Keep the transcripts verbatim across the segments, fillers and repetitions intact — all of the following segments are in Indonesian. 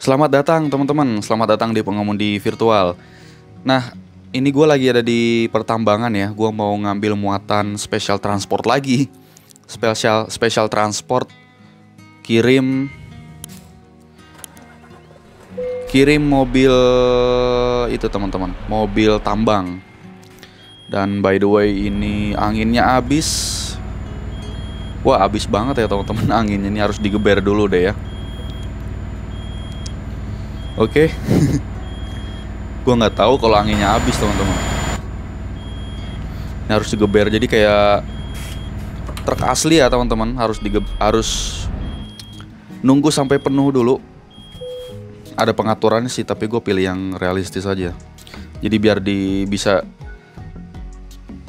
Selamat datang teman-teman, selamat datang di Pengemudi Virtual. Nah, ini gue lagi ada di pertambangan ya. Gue mau ngambil muatan special transport lagi. Special special transport kirim kirim mobil itu teman-teman, mobil tambang. Dan by the way ini anginnya habis. Wah, habis banget ya teman-teman anginnya, ini harus digeber dulu deh ya. Oke, okay. Gue nggak tahu kalau anginnya habis teman-teman. Ini harus digeber, jadi kayak truk asli ya teman-teman, harus digeb, harus nunggu sampai penuh dulu. Ada pengaturannya sih, tapi gue pilih yang realistis aja. Jadi biar di bisa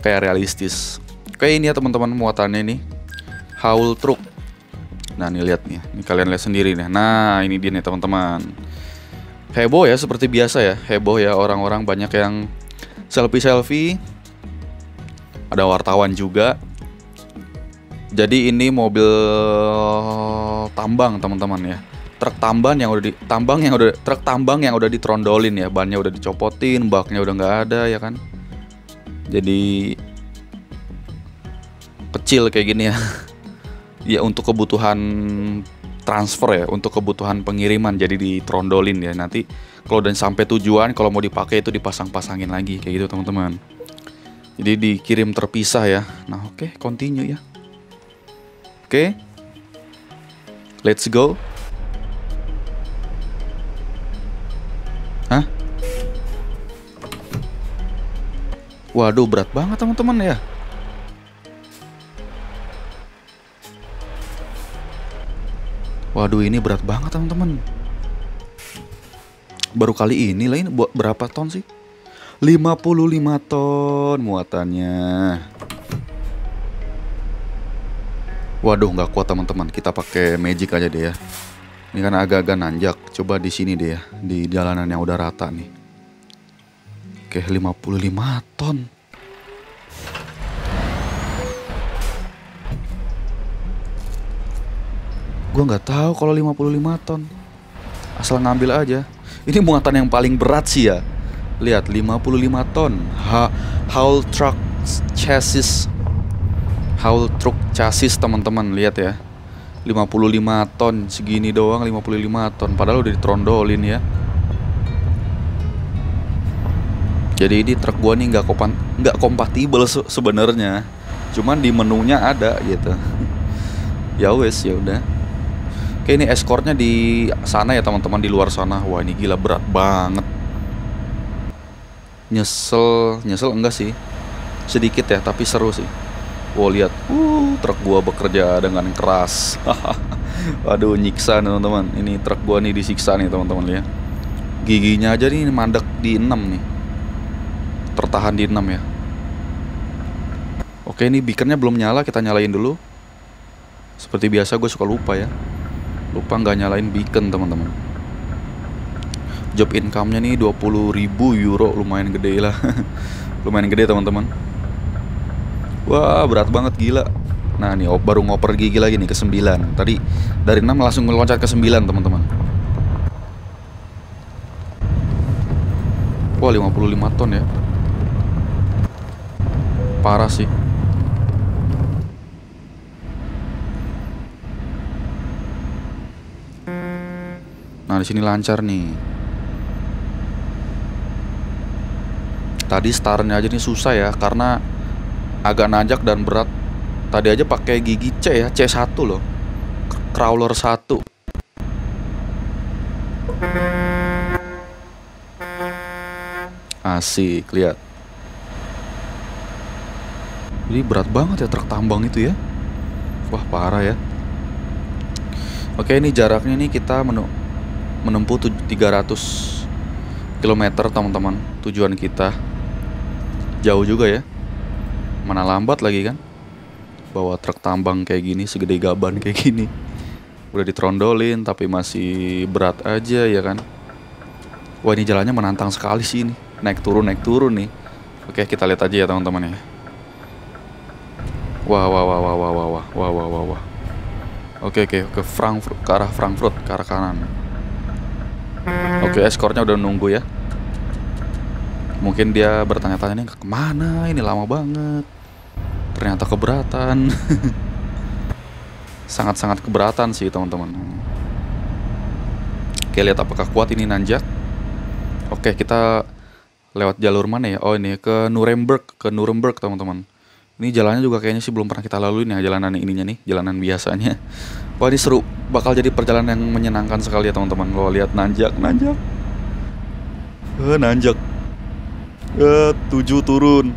kayak realistis. Kayak ini ya teman-teman muatannya ini, haul truk. Nah ini lihat nih, ini kalian lihat sendiri nih. Nah ini dia nih teman-teman. Heboh ya, seperti biasa ya, heboh ya, orang-orang banyak yang selfie-selfie. Ada wartawan juga. Jadi ini mobil tambang teman-teman ya. Truk tambang yang udah di, tambang yang udah truk tambang yang udah ditrondolin ya, bannya udah dicopotin, baknya udah nggak ada ya kan. Jadi kecil kayak gini ya. Ya untuk kebutuhan transfer ya, untuk kebutuhan pengiriman, jadi ditrondolin ya, nanti kalau udah sampai tujuan, kalau mau dipakai itu dipasang-pasangin lagi kayak gitu teman-teman. Jadi dikirim terpisah ya. Nah oke, okay, continue ya. Oke, okay. Let's go. Hah? Waduh, berat banget teman-teman ya. Waduh, ini berat banget teman-teman. Baru kali ini lah, ini buat berapa ton sih? lima puluh lima ton muatannya. Waduh, nggak kuat teman-teman. Kita pakai magic aja deh ya. Ini kan agak-agak nanjak. Coba di sini deh ya, di jalanan yang udah rata nih. Oke, lima puluh lima ton. Gue nggak tahu kalau lima puluh lima ton, asal ngambil aja. Ini muatan yang paling berat sih ya. Lihat, lima puluh lima ton. Ha, haul truck chassis, haul truck chassis teman-teman, lihat ya. lima puluh lima ton, segini doang lima puluh lima ton. Padahal udah ditrondolin ya. Jadi ini truk gue nih nggak kompan, nggak kompatibel se sebenarnya. Cuman di menunya ada gitu. Ya wes, ya udah. Oke, ini eskortnya di sana ya teman-teman, di luar sana. Wah ini gila berat banget. Nyesel, nyesel enggak sih? Sedikit ya, tapi seru sih. Wow lihat, uh, truk gua bekerja dengan keras. Waduh nyiksa teman-teman. Ini truk gua nih disiksa nih teman-teman ya. Giginya aja nih mandek di enam nih. Tertahan di enam ya. Oke, ini beakernya belum nyala, kita nyalain dulu. Seperti biasa gue suka lupa ya. Lupa nggak nyalain beacon teman-teman. Job income-nya nih dua puluh ribu euro, lumayan gede lah. Lumayan gede teman-teman. Wah berat banget gila. Nah nih baru ngoper gigi lagi nih ke sembilan. Tadi dari enam langsung meloncat ke sembilan teman-teman. Wah lima puluh lima ton ya. Parah sih. Nah di sini lancar nih. Tadi startnya aja nih susah ya, karena agak nanjak dan berat. Tadi aja pakai gigi C ya, C satu loh, crawler satu. Asik, lihat. Jadi berat banget ya truk tambang itu ya. Wah parah ya. Oke ini jaraknya nih kita menu. Menempuh tiga ratus kilometer teman-teman tujuan kita. Jauh juga ya. Mana lambat lagi kan. Bawa truk tambang kayak gini, segede gaban kayak gini. Udah ditrondolin tapi masih berat aja ya kan. Wah ini jalannya menantang sekali sih ini. Naik turun, naik turun nih. Oke kita lihat aja ya teman-teman ya. Wah wah wah wah wah wah wah wah wah wah. Oke oke, ke Frankfurt, ke arah Frankfurt, ke arah kanan. Oke, eskornya udah nunggu ya. Mungkin dia bertanya-tanya ini kemana, ini lama banget. Ternyata keberatan. Sangat-sangat keberatan sih teman-teman. Oke, lihat apakah kuat ini nanjak. Oke, kita lewat jalur mana ya? Oh, ini ke Nuremberg, ke Nuremberg teman-teman. Ini jalannya juga kayaknya sih belum pernah kita lalui nih, jalanan ininya nih, jalanan biasanya. Wah, ini seru, bakal jadi perjalanan yang menyenangkan sekali ya teman-teman. Kalau lihat nanjak, nanjak, eh, nanjak. Eh, tujuh turun,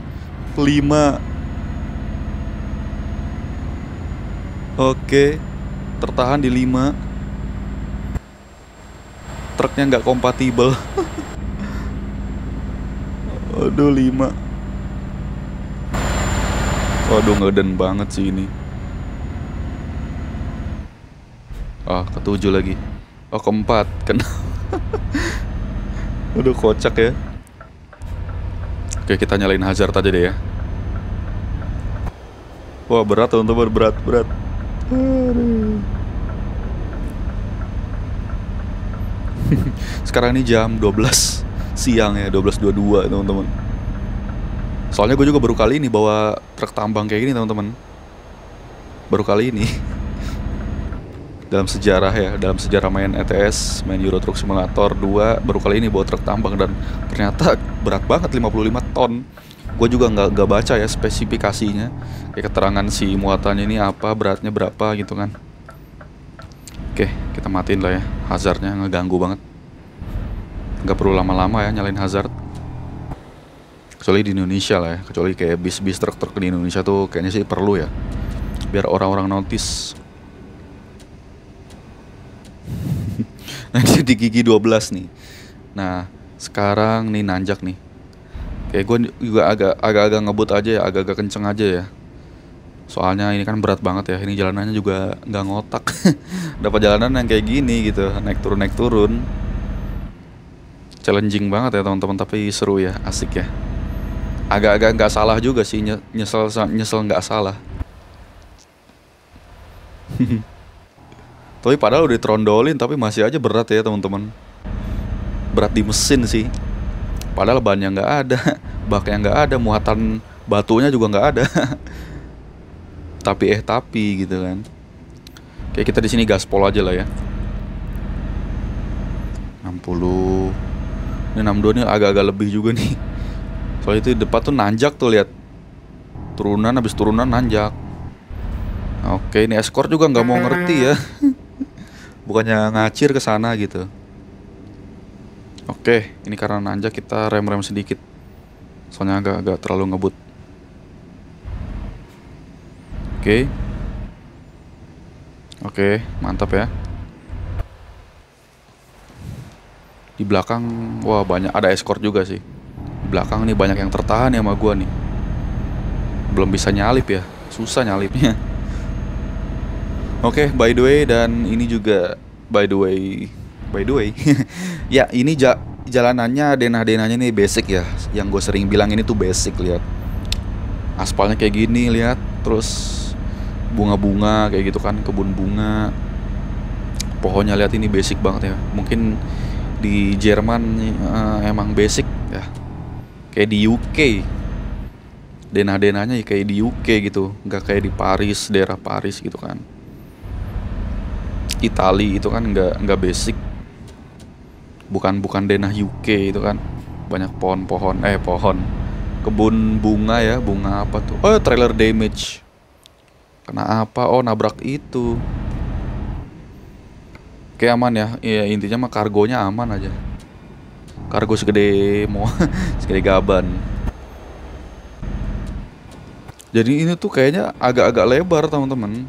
lima. Oke, tertahan di lima. Truknya nggak kompatibel. Aduh, lima. Aduh, ngeden banget sih ini. Ah, ketujuh lagi. Oh, keempat. Kena. Aduh, kocak ya. Oke, kita nyalain hazard aja deh ya. Wah, berat teman-teman, berat, berat. Sekarang ini jam dua belas siang ya, dua belas dua puluh dua teman-teman. Soalnya gue juga baru kali ini bawa truk tambang kayak gini teman-teman. Baru kali ini. Dalam sejarah ya, dalam sejarah main E T S, main Euro Truck Simulator dua, baru kali ini bawa truk tambang. Dan ternyata berat banget, lima puluh lima ton. Gue juga nggak nggak baca ya spesifikasinya, kayak keterangan si muatannya ini apa, beratnya berapa gitu kan. Oke, kita matiin lah ya hazardnya, ngeganggu banget. Nggak perlu lama-lama ya nyalain hazard, kecuali di Indonesia lah ya, kecuali kayak bis-bis, truk-truk di Indonesia tuh kayaknya sih perlu ya, biar orang-orang notice. Nanti di gigi dua belas nih. Nah, sekarang nih nanjak nih. Kayak gue juga agak agak-agak ngebut aja ya, agak-agak kenceng aja ya. Soalnya ini kan berat banget ya. Ini jalanannya juga nggak ngotak. Dapat jalanan yang kayak gini gitu, naik turun naik turun. Challenging banget ya teman-teman, tapi seru ya, asik ya. Agak-agak nggak salah juga sih, nyesel nyesel nggak salah. Tapi padahal udah trondolin, tapi masih aja berat ya teman-teman. Berat di mesin sih. Padahal bannya nggak ada, baknya nggak ada, muatan batunya juga nggak ada. Tapi eh tapi gitu kan. Kayak kita di sini gaspol aja lah ya. enam puluh. Ini enam puluh dua nih agak-agak lebih juga nih. Soalnya itu depan tuh nanjak tuh, lihat. Turunan habis turunan nanjak. Oke, ini eskor juga nggak mau ngerti ya. Bukannya ngacir ke sana gitu. Oke, ini karena nanjak kita rem-rem sedikit. Soalnya agak-agak terlalu ngebut. Oke. Oke, mantap ya. Di belakang, wah banyak, ada eskor juga sih. Di belakang nih banyak yang tertahan ya sama gua nih. Belum bisa nyalip ya, susah nyalipnya. Oke, okay, by the way, dan ini juga by the way, by the way, ya ini ja, jalanannya denah-denahnya nih basic ya, yang gue sering bilang ini tuh basic. Lihat aspalnya kayak gini, lihat, terus bunga-bunga kayak gitu kan, kebun bunga, pohonnya lihat, ini basic banget ya. Mungkin di Jerman uh, emang basic ya, kayak di U K, denah-denahnya kayak di U K gitu, nggak kayak di Paris, daerah Paris gitu kan. Itali itu kan nggak nggak basic, bukan bukan denah U K itu kan, banyak pohon-pohon, eh pohon, kebun bunga ya, bunga apa tuh? Oh, trailer damage, kena apa? Oh, nabrak itu. Oke, aman ya, ya intinya mah kargonya aman aja, kargo segede mau, segede gaban. Jadi ini tuh kayaknya agak-agak lebar teman-teman.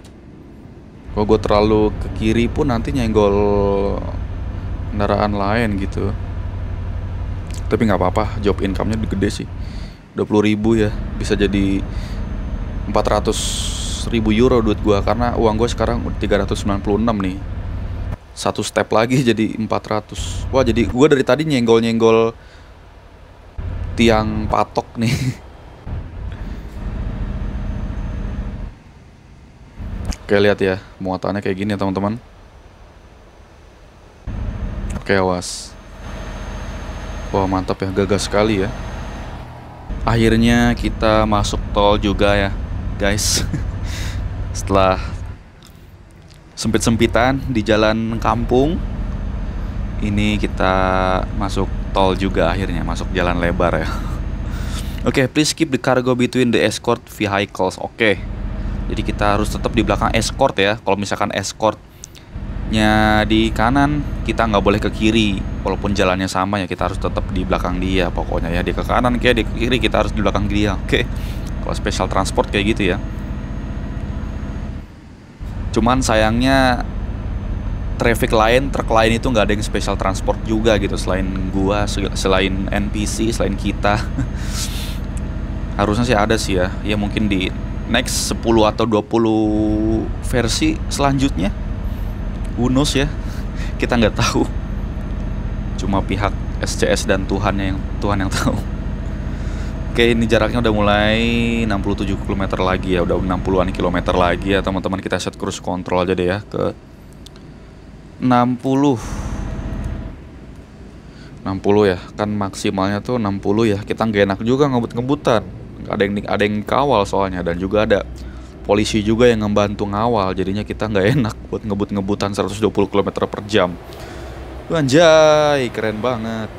Kalau gue terlalu ke kiri pun nanti nyenggol kendaraan lain gitu. Tapi nggak apa-apa, job income-nya gede sih, dua puluh ribu ya, bisa jadi empat ratus ribu euro duit gue. Karena uang gue sekarang tiga ratus sembilan puluh enam nih. Satu step lagi jadi empat ratus. Wah, jadi gue dari tadi nyenggol-nyenggol tiang patok nih. Oke, lihat ya, muatannya kayak gini ya teman-teman. Oke, awas. Wah, mantap ya, gagah sekali ya. Akhirnya kita masuk tol juga ya, guys. Setelah sempit-sempitan di jalan kampung, ini kita masuk tol juga akhirnya, masuk jalan lebar ya. Oke, okay, please keep the cargo between the escort vehicles. Oke, okay. Jadi kita harus tetap di belakang escort ya. Kalau misalkan escortnya di kanan, kita nggak boleh ke kiri. Walaupun jalannya sama ya, kita harus tetap di belakang dia. Pokoknya ya, dia ke kanan, kayak dia ke kiri, kita harus di belakang dia. Oke, okay. Kalau special transport kayak gitu ya. Cuman sayangnya traffic lain, truk lain itu nggak ada yang special transport juga gitu. Selain gua, selain N P C, selain kita. Harusnya sih ada sih ya. Ya mungkin di next sepuluh atau dua puluh versi selanjutnya. Who knows ya. Kita nggak tahu. Cuma pihak S C S dan Tuhan yang Tuhan yang tahu. Oke, ini jaraknya udah mulai enam puluh tujuh kilometer lagi ya. Udah enam puluhan kilometer lagi ya, teman-teman. Kita set cruise control aja deh ya ke enam puluh. enam puluh ya, kan maksimalnya tuh enam puluh ya. Kita nggak enak juga ngebut-ngebutan. Ada yang ada yang kawal soalnya, dan juga ada polisi juga yang ngebantu ngawal. Jadinya kita nggak enak buat ngebut-ngebutan seratus dua puluh kilometer per jam. Anjay, keren banget.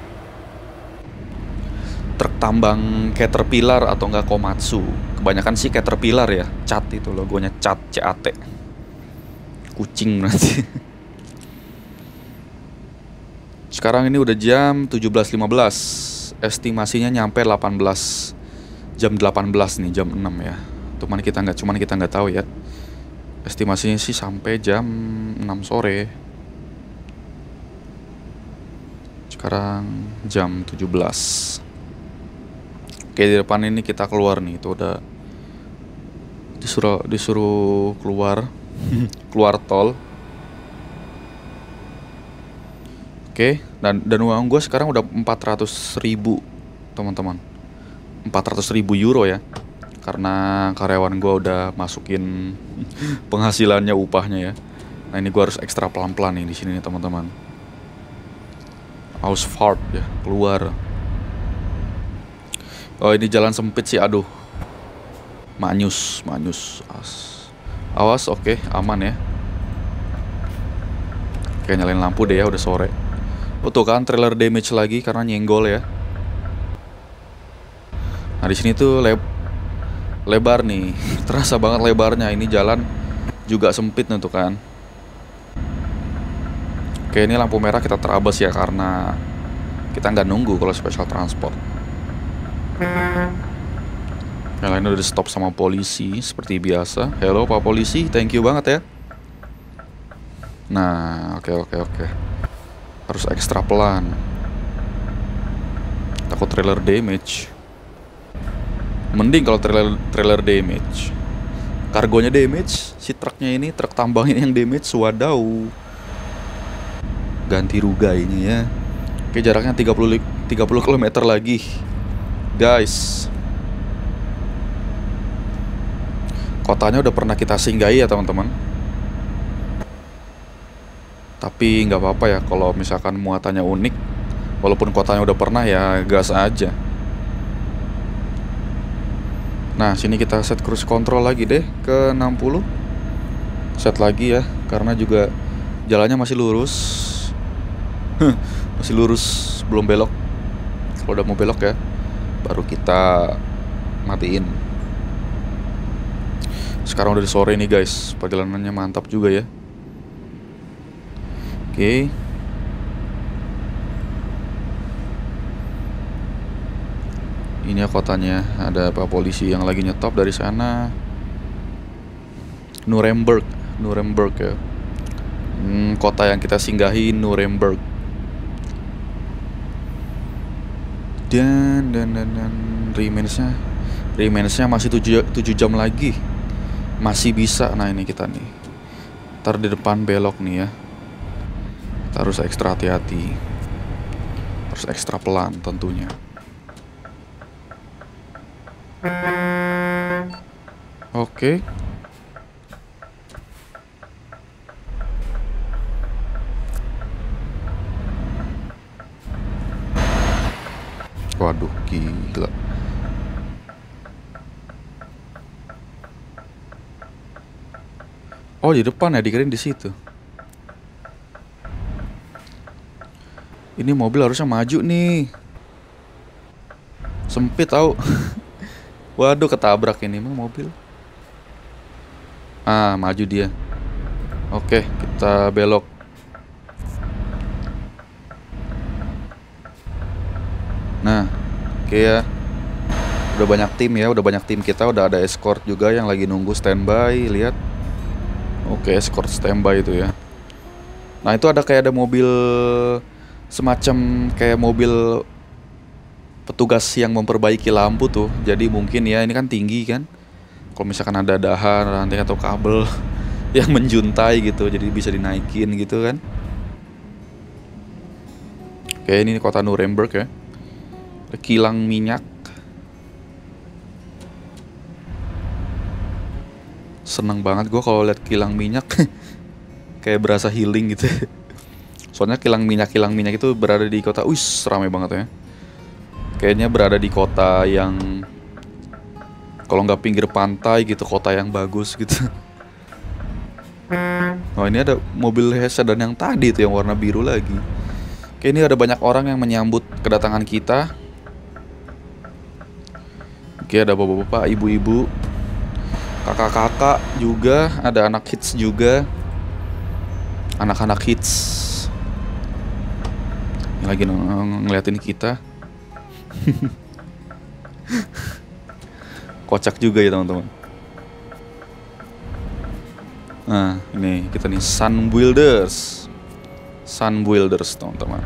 Truk tambang Caterpillar atau enggak Komatsu. Kebanyakan sih Caterpillar ya. Cat itu logonya, cat, C A T. Kucing nanti. Sekarang ini udah jam tujuh belas lima belas. Estimasinya nyampe delapan belas. Jam delapan belas nih, jam enam ya. Cuman kita nggak cuman kita nggak tahu ya. Estimasinya sih sampai jam enam sore. Sekarang jam tujuh belas. Oke, di depan ini kita keluar nih, itu udah disuruh disuruh keluar keluar tol. Oke, dan dan uang gue sekarang udah empat ratus ribu, teman-teman. empat ratus ribu euro ya, karena karyawan gue udah masukin penghasilannya, upahnya ya. Nah ini gue harus ekstra pelan-pelan nih di sini nih, teman-teman. Ausfahrt ya, keluar. Oh, ini jalan sempit sih, aduh. Manyus, manyus. Awas, oke, okay, aman ya. Oke, nyalain lampu deh ya, udah sore. Oh, tuh kan trailer damage lagi karena nyenggol ya. Nah, di sini tuh le lebar nih. Terasa banget lebarnya. Ini jalan juga sempit nih tuh kan. Oke, ini lampu merah kita terabas ya karena kita nggak nunggu kalau special transport. Yang lain udah di stop sama polisi seperti biasa. Hello Pak Polisi, thank you banget ya. Nah, oke oke oke. Harus ekstra pelan. Takut trailer damage. Mending kalau trailer trailer damage. Kargonya damage, si truknya ini, truk tambang ini yang damage, wadaw. Ganti ruga ini ya. Oke, jaraknya tiga puluh kilometer lagi, guys. Kotanya udah pernah kita singgahi ya, teman-teman. Tapi nggak apa-apa ya kalau misalkan muatannya unik. Walaupun kotanya udah pernah ya, gas aja. Nah, sini kita set cruise control lagi deh ke enam puluh. Set lagi ya, karena juga jalannya masih lurus. Masih lurus, belum belok. Kalau udah mau belok ya, baru kita matiin. Sekarang udah di sore nih, guys. Perjalanannya mantap juga ya. Oke. Ini ya kotanya. Ada Pak Polisi yang lagi nyetop dari sana. Nuremberg, Nuremberg ya. Hmm, kota yang kita singgahi Nuremberg. Dan dan dan, dan remainsnya remainsnya masih tujuh jam lagi, masih bisa. Nah ini kita nih, ntar di depan belok nih ya, kita harus ekstra hati-hati, harus ekstra pelan tentunya. Oke, okay. Waduh, gila. Oh, di depan ya, dikirain di situ. Ini mobil harusnya maju nih. Sempit tau. Waduh, ketabrak ini mah mobil. Ah, maju dia. Oke, kita belok. Nah, oke ya. Udah banyak tim ya, udah banyak tim kita, udah ada escort juga yang lagi nunggu standby, lihat. Oke, escort standby itu ya. Nah, itu ada kayak ada mobil semacam kayak mobil petugas yang memperbaiki lampu tuh. Jadi mungkin ya ini kan tinggi kan, kalau misalkan ada dahan, ranting atau kabel yang menjuntai gitu, jadi bisa dinaikin gitu kan. Oke, ini kota Nuremberg ya. Kilang minyak seneng banget gue kalau lihat kilang minyak. Kayak berasa healing gitu. Soalnya kilang minyak-kilang minyak itu berada di kota, uish, rame banget ya. Kayaknya berada di kota yang kalau nggak pinggir pantai gitu, kota yang bagus gitu. Oh, ini ada mobil sedan yang tadi itu yang warna biru lagi. Oke, ini ada banyak orang yang menyambut kedatangan kita. Oke, ada bapak-bapak, ibu-ibu, kakak-kakak juga, ada anak kids juga. Anak-anak kids lagi ng ng ngeliatin kita. Kocak juga ya teman-teman. Nah, ini kita nih Sun Builders. Sun Builders teman-teman.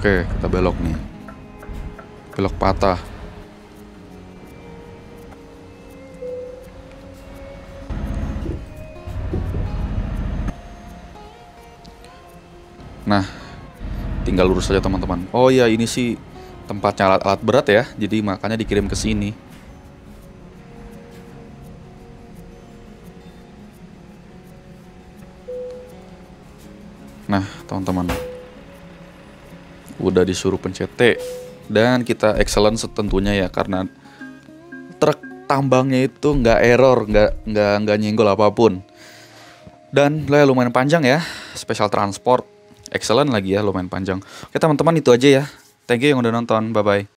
Oke, kita belok nih. Belok patah. Nah, tinggal lurus aja teman-teman. Oh ya, ini sih tempatnya alat-alat berat ya, jadi makanya dikirim ke sini. Nah, teman-teman, udah disuruh pencet T dan kita excellence tentunya ya, karena truk tambangnya itu nggak error, nggak nggak nggak nyenggol apapun. Dan lah, lumayan panjang ya, special transport. Excellent lagi ya, lumayan panjang. Oke teman-teman, itu aja ya. Thank you yang udah nonton. Bye-bye.